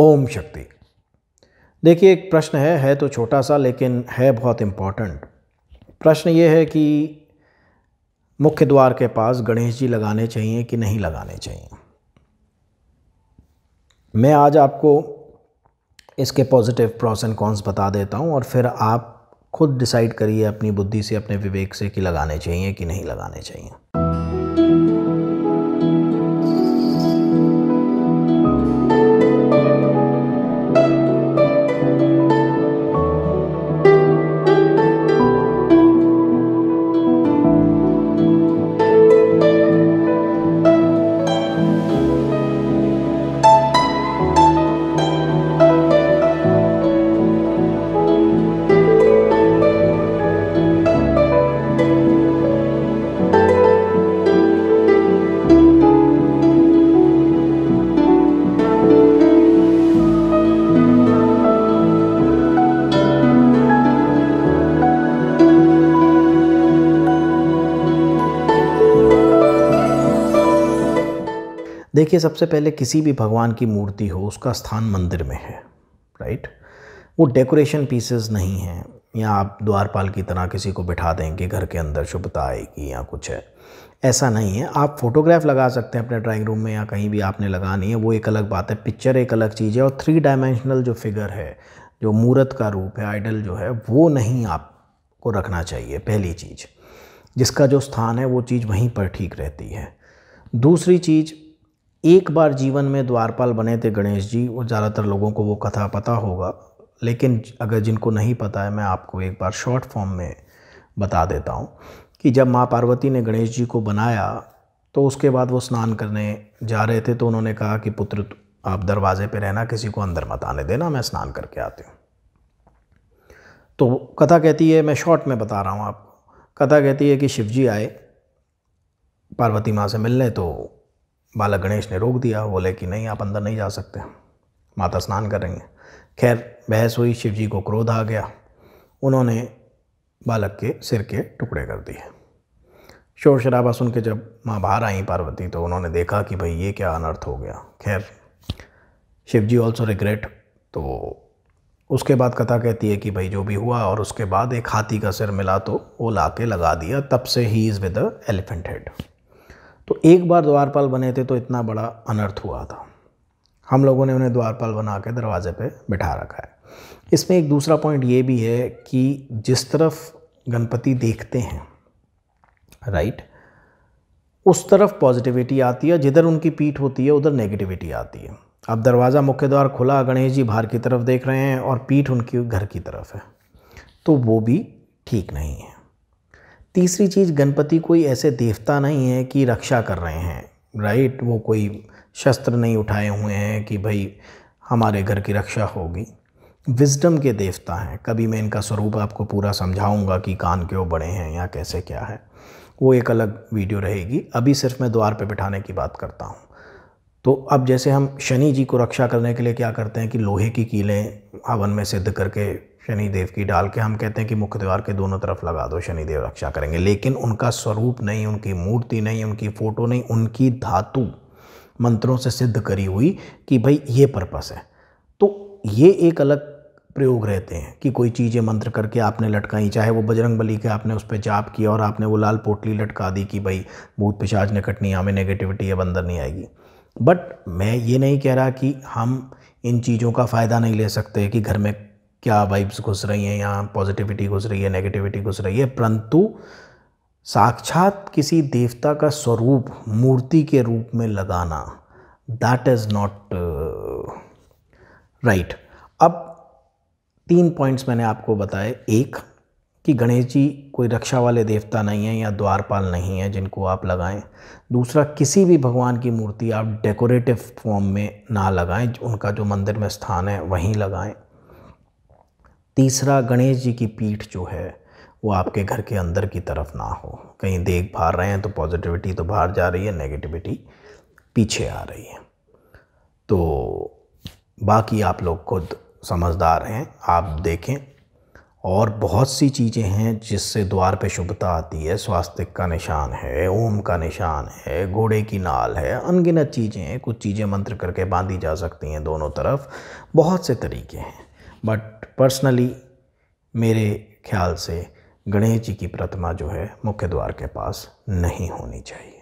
ओम शक्ति। देखिए एक प्रश्न है तो छोटा सा लेकिन है बहुत इम्पॉर्टेंट। प्रश्न ये है कि मुख्य द्वार के पास गणेश जी लगाने चाहिए कि नहीं लगाने चाहिए। मैं आज आपको इसके पॉजिटिव प्रॉस एंड कॉन्स बता देता हूँ और फिर आप खुद डिसाइड करिए अपनी बुद्धि से, अपने विवेक से कि लगाने चाहिए कि नहीं लगाने चाहिए। देखिए सबसे पहले किसी भी भगवान की मूर्ति हो, उसका स्थान मंदिर में है, राइट। वो डेकोरेशन पीसेस नहीं हैं या आप द्वारपाल की तरह किसी को बिठा देंगे घर के अंदर शुभता आएगी या कुछ है, ऐसा नहीं है। आप फोटोग्राफ लगा सकते हैं अपने ड्राइंग रूम में या कहीं भी आपने लगानी है, वो एक अलग बात है। पिक्चर एक अलग चीज़ है और 3 डायमेंशनल जो फिगर है, जो मूर्त का रूप है, आइडल जो है, वो नहीं आपको रखना चाहिए। पहली चीज़ जिसका जो स्थान है वो चीज़ वहीं पर ठीक रहती है। दूसरी चीज़, एक बार जीवन में द्वारपाल बने थे गणेश जी, और ज़्यादातर लोगों को वो कथा पता होगा, लेकिन अगर जिनको नहीं पता है मैं आपको एक बार शॉर्ट फॉर्म में बता देता हूँ कि जब माँ पार्वती ने गणेश जी को बनाया तो उसके बाद वो स्नान करने जा रहे थे तो उन्होंने कहा कि पुत्र आप दरवाजे पे रहना, किसी को अंदर मत आने देना, मैं स्नान करके आती हूँ। तो कथा कहती है, मैं शॉर्ट में बता रहा हूँ आपको, कथा कहती है कि शिव जी आए पार्वती माँ से मिलने तो बालक गणेश ने रोक दिया, बोले कि नहीं आप अंदर नहीं जा सकते, माता स्नान कर रही हैं। खैर बहस हुई, शिव जी को क्रोध आ गया, उन्होंने बालक के सिर के टुकड़े कर दिए। शोर शराबा सुन के जब माँ बाहर आई पार्वती तो उन्होंने देखा कि भाई ये क्या अनर्थ हो गया। खैर शिव जी ऑल्सो रिग्रेट। तो उसके बाद कथा कहती है कि भाई जो भी हुआ, और उसके बाद एक हाथी का सिर मिला तो वो ला के लगा दिया, तब से ही is with a elephant head. तो एक बार द्वारपाल बने थे तो इतना बड़ा अनर्थ हुआ था, हम लोगों ने उन्हें द्वारपाल बना के दरवाजे पे बिठा रखा है। इसमें एक दूसरा पॉइंट ये भी है कि जिस तरफ गणपति देखते हैं, राइट, उस तरफ पॉजिटिविटी आती है, जिधर उनकी पीठ होती है उधर नेगेटिविटी आती है। अब दरवाज़ा, मुख्य द्वार खुला, गणेश जी बाहर की तरफ देख रहे हैं और पीठ उनकी घर की तरफ है, तो वो भी ठीक नहीं है। तीसरी चीज़, गणपति कोई ऐसे देवता नहीं है कि रक्षा कर रहे हैं, राइट। वो कोई शस्त्र नहीं उठाए हुए हैं कि भाई हमारे घर की रक्षा होगी। विजडम के देवता हैं, कभी मैं इनका स्वरूप आपको पूरा समझाऊंगा कि कान क्यों बड़े हैं या कैसे क्या है, वो एक अलग वीडियो रहेगी। अभी सिर्फ मैं द्वार पे बिठाने की बात करता हूँ। तो अब जैसे हम शनि जी को रक्षा करने के लिए क्या करते हैं कि लोहे की कीलें हवन में सिद्ध करके शनि देव की डाल के हम कहते हैं कि मुख्य द्वार के दोनों तरफ लगा दो, शनि देव रक्षा करेंगे। लेकिन उनका स्वरूप नहीं, उनकी मूर्ति नहीं, उनकी फ़ोटो नहीं, उनकी धातु मंत्रों से सिद्ध करी हुई कि भाई ये पर्पस है। तो ये एक अलग प्रयोग रहते हैं कि कोई चीज़ें मंत्र करके आपने लटकाई, चाहे वो बजरंगबली के आपने उस पर जाप किया और आपने वो लाल पोटली लटका दी कि भाई भूत पिशाच निकट नहीं, हमें नेगेटिविटी अब अंदर नहीं आएगी। बट मैं ये नहीं कह रहा कि हम इन चीज़ों का फ़ायदा नहीं ले सकते कि घर में क्या वाइब्स घुस रही हैं या पॉजिटिविटी घुस रही है, नेगेटिविटी घुस रही है, परंतु साक्षात किसी देवता का स्वरूप मूर्ति के रूप में लगाना, दैट इज़ नॉट राइट। अब 3 पॉइंट्स मैंने आपको बताए। एक कि गणेश जी कोई रक्षा वाले देवता नहीं है या द्वारपाल नहीं है जिनको आप लगाएं। दूसरा, किसी भी भगवान की मूर्ति आप डेकोरेटिव फॉर्म में ना लगाएं, उनका जो मंदिर में स्थान है वहीं लगाएं। तीसरा, गणेश जी की पीठ जो है वो आपके घर के अंदर की तरफ ना हो, कहीं देख बाहर रहे हैं तो पॉजिटिविटी तो बाहर जा रही है, नेगेटिविटी पीछे आ रही है। तो बाकी आप लोग खुद समझदार हैं, आप देखें और बहुत सी चीज़ें हैं जिससे द्वार पे शुभता आती है। स्वास्तिक का निशान है, ओम का निशान है, घोड़े की नाल है, अनगिनत चीज़ें हैं। कुछ चीज़ें मंत्र करके बांधी जा सकती हैं दोनों तरफ, बहुत से तरीके हैं। बट पर्सनली मेरे ख्याल से गणेश जी की प्रतिमा जो है मुख्य द्वार के पास नहीं होनी चाहिए।